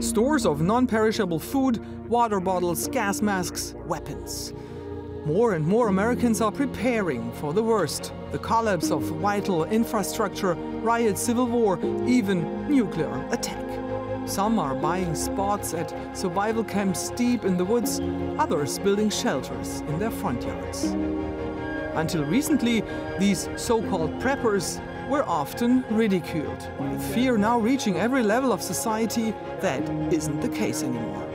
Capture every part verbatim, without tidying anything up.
Stores of non-perishable food, water bottles, gas masks, weapons. More and more Americans are preparing for the worst. The collapse of vital infrastructure, riot, civil war, even nuclear attack. Some are buying spots at survival camps deep in the woods, others building shelters in their front yards. Until recently, these so-called preppers were often ridiculed, with fear now reaching every level of society. That isn't the case anymore.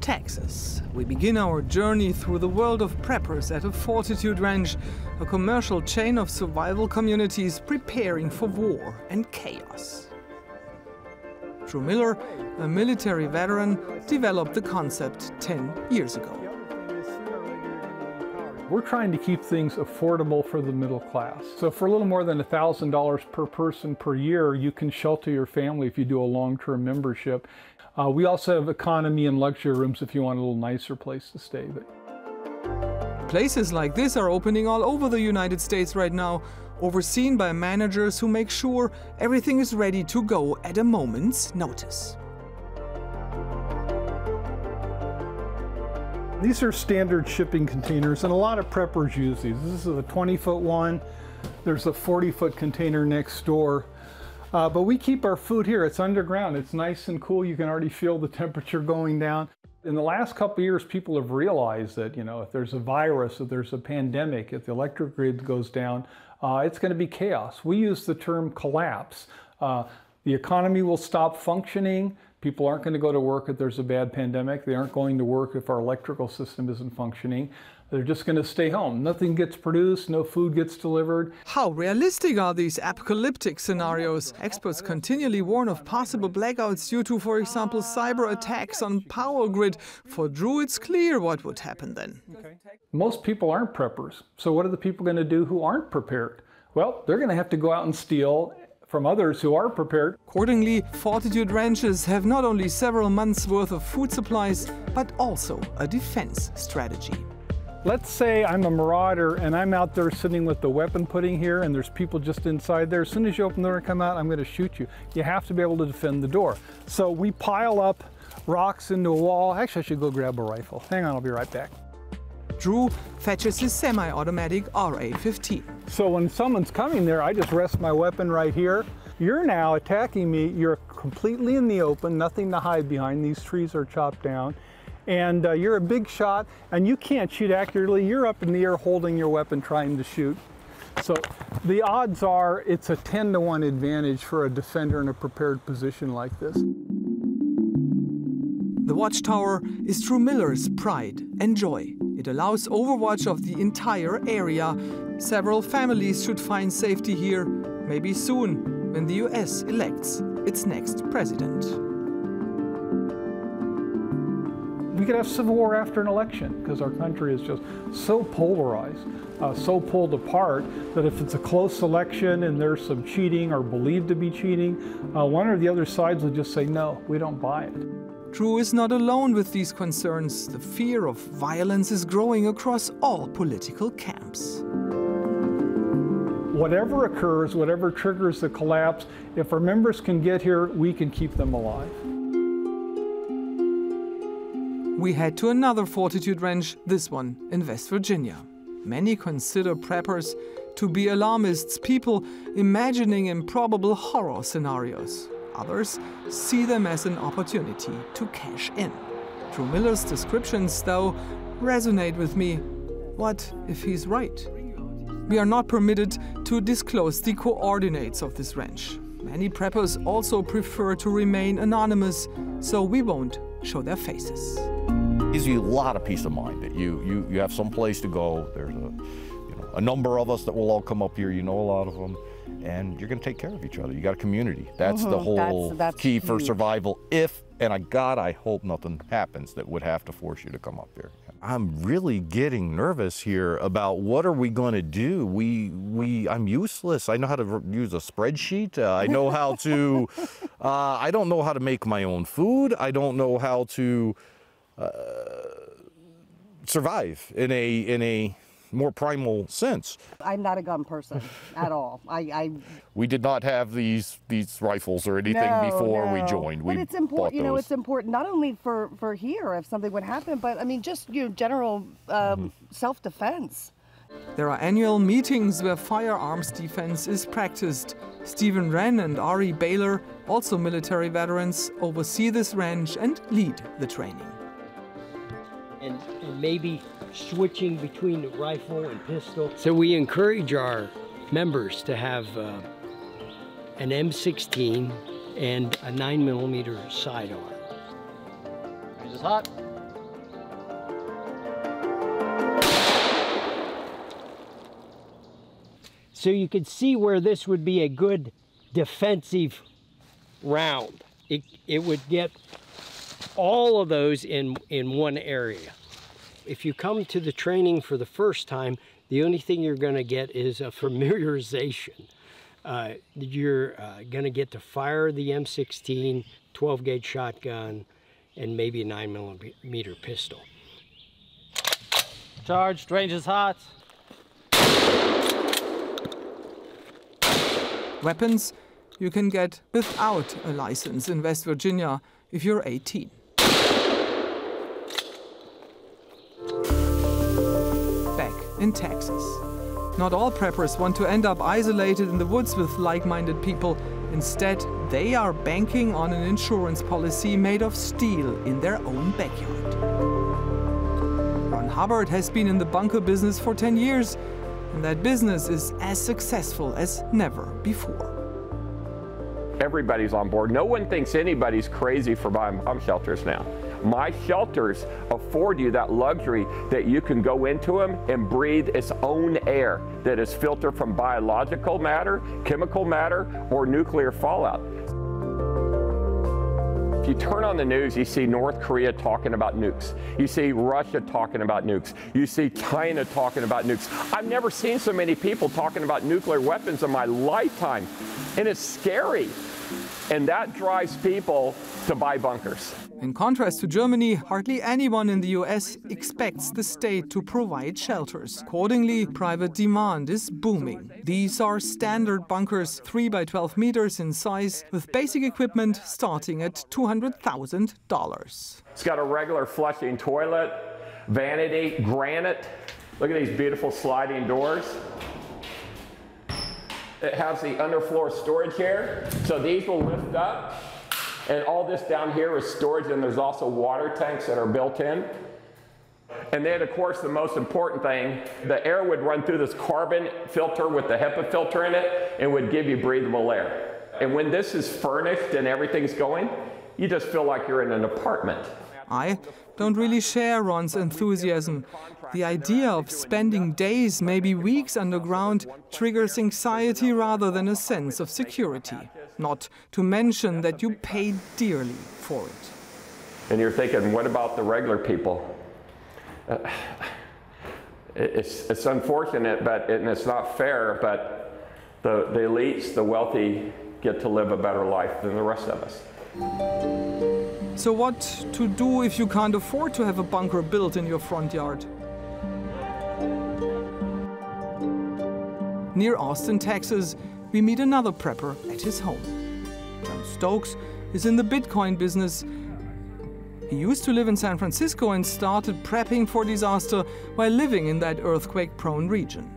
Texas. We begin our journey through the world of preppers at a Fortitude Ranch, a commercial chain of survival communities preparing for war and chaos. Drew Miller, a military veteran, developed the concept ten years ago. We're trying to keep things affordable for the middle class. So for a little more than one thousand dollars per person per year, you can shelter your family if you do a long-term membership. Uh, we also have economy and luxury rooms if you want a little nicer place to stay. But places like this are opening all over the United States right now, overseen by managers who make sure everything is ready to go at a moment's notice. These are standard shipping containers, and a lot of preppers use these. This is a twenty foot one. There's a forty foot container next door. Uh, but we keep our food here. It's underground. It's nice and cool. You can already feel the temperature going down. In the last couple of years, people have realized that, you know, if there's a virus, if there's a pandemic, if the electric grid goes down, uh, it's going to be chaos. We use the term collapse. Uh, the economy will stop functioning. People aren't going to go to work if there's a bad pandemic. They aren't going to work if our electrical system isn't functioning. They're just going to stay home. Nothing gets produced, no food gets delivered. How realistic are these apocalyptic scenarios? Experts continually warn of possible blackouts due to, for example, cyber attacks on power grid. For Drew, it's clear what would happen then. Okay. Most people aren't preppers. So what are the people going to do who aren't prepared? Well, they're going to have to go out and steal from others who are prepared. Accordingly, Fortitude Ranches have not only several months' worth of food supplies, but also a defense strategy. Let's say I'm a marauder and I'm out there sitting with the weapon putting here and there's people just inside there. As soon as you open the door and come out, I'm going to shoot you. You have to be able to defend the door. So we pile up rocks into a wall. Actually, I should go grab a rifle. Hang on, I'll be right back. Drew fetches his semi-automatic R A fifteen. So when someone's coming there, I just rest my weapon right here. You're now attacking me. You're completely in the open, nothing to hide behind. These trees are chopped down. And uh, you're a big shot, and you can't shoot accurately. You're up in the air holding your weapon trying to shoot. So the odds are it's a ten to one advantage for a defender in a prepared position like this. The Watchtower is Drew Miller's pride and joy. It allows overwatch of the entire area. Several families should find safety here, maybe soon, when the U S elects its next president. We could have civil war after an election because our country is just so polarized, uh, so pulled apart, that if it's a close election and there's some cheating or believed to be cheating, uh, one or the other sides will just say, no, we don't buy it. Drew is not alone with these concerns. The fear of violence is growing across all political camps. Whatever occurs, whatever triggers the collapse, if our members can get here, we can keep them alive. We head to another Fortitude Ranch, this one in West Virginia. Many consider preppers to be alarmists, people imagining improbable horror scenarios. Others see them as an opportunity to cash in. Drew Miller's descriptions, though, resonate with me. What if he's right? We are not permitted to disclose the coordinates of this ranch. Many preppers also prefer to remain anonymous, so we won't show their faces. Gives you a lot of peace of mind that you you you have some place to go. There's a you know, a number of us that will all come up here. You know a lot of them, and you're going to take care of each other. You got a community. That's mm-hmm. the whole that's, that's key huge. for survival. If and I God, I hope nothing happens that would have to force you to come up here. I'm really getting nervous here about what are we going to do? We, we, I'm useless. I know how to use a spreadsheet. Uh, I know how to, uh, I don't know how to make my own food. I don't know how to uh, survive in a, in a more primal sense. I'm not a gun person at all. I, I we did not have these these rifles or anything no, before no. we joined. But we it's important, you know, those. It's important not only for for here if something would happen, but I mean just you know general uh, mm-hmm. self-defense. There are annual meetings where firearms defense is practiced. Stephen Wren and Ari Baylor, also military veterans, oversee this ranch and lead the training. And, and maybe switching between the rifle and pistol. So we encourage our members to have uh, an M sixteen and a nine millimeter sidearm. This is hot. So you can see where this would be a good defensive round. It, it would get all of those in, in one area. If you come to the training for the first time, the only thing you're going to get is a familiarization. Uh, you're uh, going to get to fire the M sixteen, twelve gauge shotgun, and maybe a nine millimeter pistol. Charged, range is hot. Weapons you can get without a license in West Virginia if you're eighteen. In Texas. Not all preppers want to end up isolated in the woods with like-minded people. Instead, they are banking on an insurance policy made of steel in their own backyard. Ron Hubbard has been in the bunker business for ten years, and that business is as successful as never before. Everybody's on board. No one thinks anybody's crazy for buying bomb shelters now. My shelters afford you that luxury that you can go into them and breathe its own air that is filtered from biological matter, chemical matter, or nuclear fallout. If you turn on the news, you see North Korea talking about nukes. You see Russia talking about nukes. You see China talking about nukes. I've never seen so many people talking about nuclear weapons in my lifetime, and it's scary. And that drives people to buy bunkers. In contrast to Germany, hardly anyone in the U S expects the state to provide shelters. Accordingly, private demand is booming. These are standard bunkers, three by twelve meters in size, with basic equipment starting at two hundred thousand dollars. It's got a regular flushing toilet, vanity, granite. Look at these beautiful sliding doors. It has the underfloor storage here, so these will lift up, and all this down here is storage, and there's also water tanks that are built in. And then, of course, the most important thing, the air would run through this carbon filter with the HEPA filter in it, and would give you breathable air. And when this is furnished and everything's going, you just feel like you're in an apartment. I don't really share Ron's enthusiasm. The idea of spending days, maybe weeks underground, triggers anxiety rather than a sense of security. Not to mention that you pay dearly for it. And you're thinking, what about the regular people? Uh, it's, it's unfortunate, but and it's not fair, but the, the elites, the wealthy, get to live a better life than the rest of us. So what to do if you can't afford to have a bunker built in your front yard? Near Austin, Texas, we meet another prepper at his home. John Stokes is in the Bitcoin business. He used to live in San Francisco and started prepping for disaster while living in that earthquake-prone region.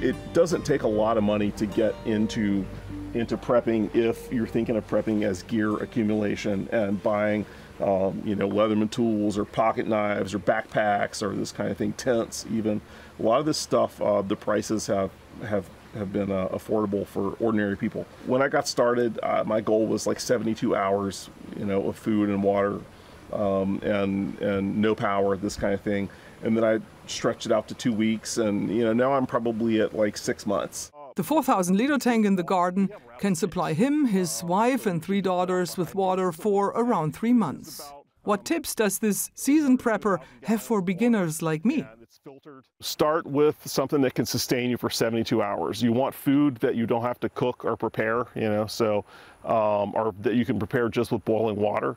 It doesn't take a lot of money to get into into prepping if you're thinking of prepping as gear accumulation and buying, um, you know, Leatherman tools or pocket knives or backpacks or this kind of thing, tents even. A lot of this stuff, uh, the prices have, have, have been uh, affordable for ordinary people. When I got started, uh, my goal was like seventy-two hours, you know, of food and water um, and, and no power, this kind of thing. And then I stretched it out to two weeks and, you know, now I'm probably at like six months. The four thousand liter tank in the garden can supply him, his wife and three daughters with water for around three months. What tips does this seasoned prepper have for beginners like me? Start with something that can sustain you for seventy-two hours. You want food that you don't have to cook or prepare, you know, so, um, or that you can prepare just with boiling water.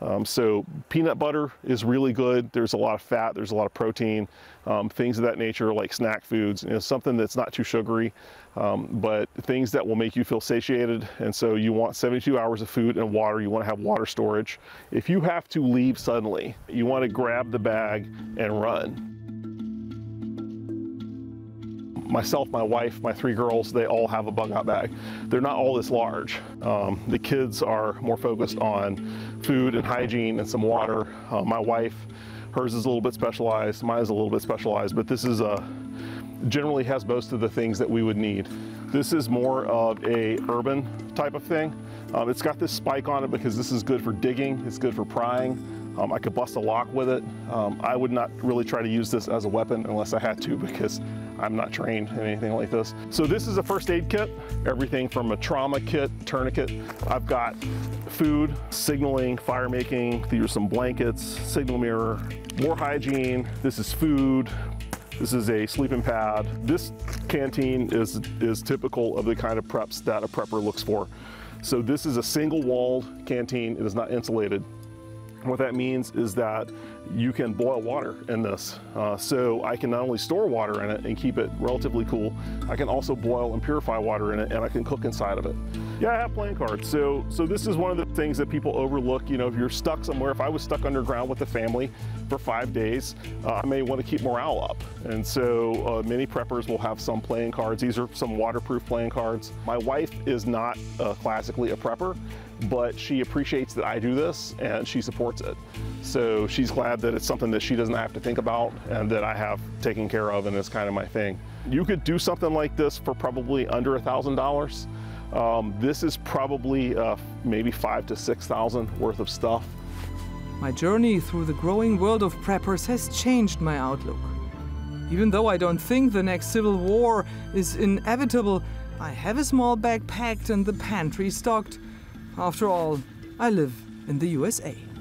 Um, so peanut butter is really good. There's a lot of fat, there's a lot of protein, um, things of that nature, like snack foods, you know, something that's not too sugary, um, but things that will make you feel satiated. And so you want seventy-two hours of food and water. You want to have water storage. If you have to leave suddenly, you want to grab the bag and run. Myself, my wife, my three girls, they all have a bug out bag. They're not all this large. Um, the kids are more focused on food and hygiene and some water. Uh, my wife, hers is a little bit specialized, mine is a little bit specialized, but this is a, generally has most of the things that we would need. This is more of a urban type of thing. Um, it's got this spike on it because this is good for digging, it's good for prying. Um, I could bust a lock with it. Um, I would not really try to use this as a weapon unless I had to, because I'm not trained in anything like this. So this is a first aid kit, everything from a trauma kit, tourniquet. I've got food, signaling, fire making, these are some blankets, signal mirror, more hygiene. This is food. This is a sleeping pad. This canteen is, is typical of the kind of preps that a prepper looks for. So this is a single walled canteen. It is not insulated. What that means is that you can boil water in this. Uh, so I can not only store water in it and keep it relatively cool, I can also boil and purify water in it, and I can cook inside of it. Yeah, I have playing cards. So, so this is one of the things that people overlook. You know, if you're stuck somewhere, if I was stuck underground with the family for five days, uh, I may want to keep morale up. And so uh, many preppers will have some playing cards. These are some waterproof playing cards. My wife is not uh, classically a prepper, but she appreciates that I do this and she supports it. So she's glad that it's something that she doesn't have to think about and that I have taken care of, and it's kind of my thing. You could do something like this for probably under a thousand dollars. This is probably uh, maybe five to six thousand worth of stuff. My journey through the growing world of preppers has changed my outlook. Even though I don't think the next civil war is inevitable, I have a small bag packed and the pantry stocked. After all, I live in the U S A.